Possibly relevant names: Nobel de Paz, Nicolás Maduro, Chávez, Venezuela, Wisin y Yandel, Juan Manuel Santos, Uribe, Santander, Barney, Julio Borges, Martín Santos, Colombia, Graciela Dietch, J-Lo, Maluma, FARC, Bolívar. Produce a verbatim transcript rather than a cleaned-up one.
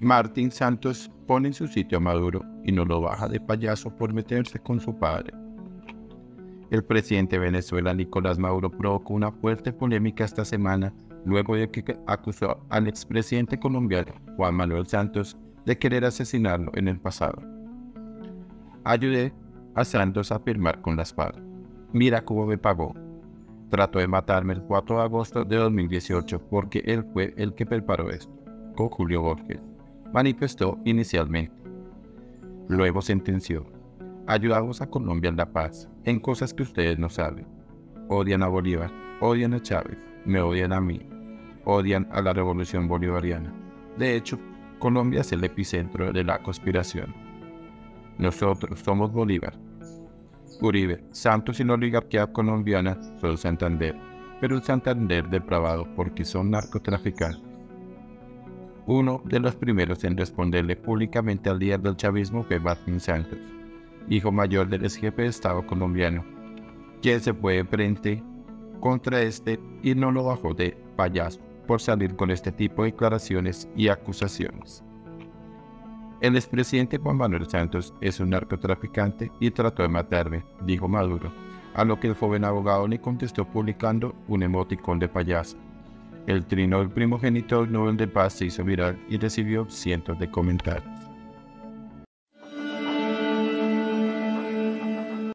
Martín Santos pone en su sitio a Maduro y no lo baja de payaso por meterse con su padre. El presidente de Venezuela, Nicolás Maduro, provocó una fuerte polémica esta semana luego de que acusó al expresidente colombiano, Juan Manuel Santos, de querer asesinarlo en el pasado. Ayudé a Santos a firmar con las FARC. Mira cómo me pagó. Trató de matarme el cuatro de agosto de dos mil dieciocho porque él fue el que preparó esto, con Julio Borges, manifestó inicialmente. Luego sentenció: ayudamos a Colombia en la paz, en cosas que ustedes no saben. Odian a Bolívar, odian a Chávez, me odian a mí, odian a la revolución bolivariana. De hecho, Colombia es el epicentro de la conspiración. Nosotros somos Bolívar. Uribe, Santos y la oligarquía colombiana son Santander, pero un Santander depravado porque son narcotraficantes. Uno de los primeros en responderle públicamente al líder del chavismo fue Martín Santos, hijo mayor del ex jefe de Estado colombiano, quien se fue de frente contra este y no lo bajó de payaso por salir con este tipo de declaraciones y acusaciones. El expresidente Juan Manuel Santos es un narcotraficante y trató de matarme, dijo Maduro, a lo que el joven abogado le contestó publicando un emoticón de payaso. El trino del primogénito del Nobel de Paz se hizo viral y recibió cientos de comentarios.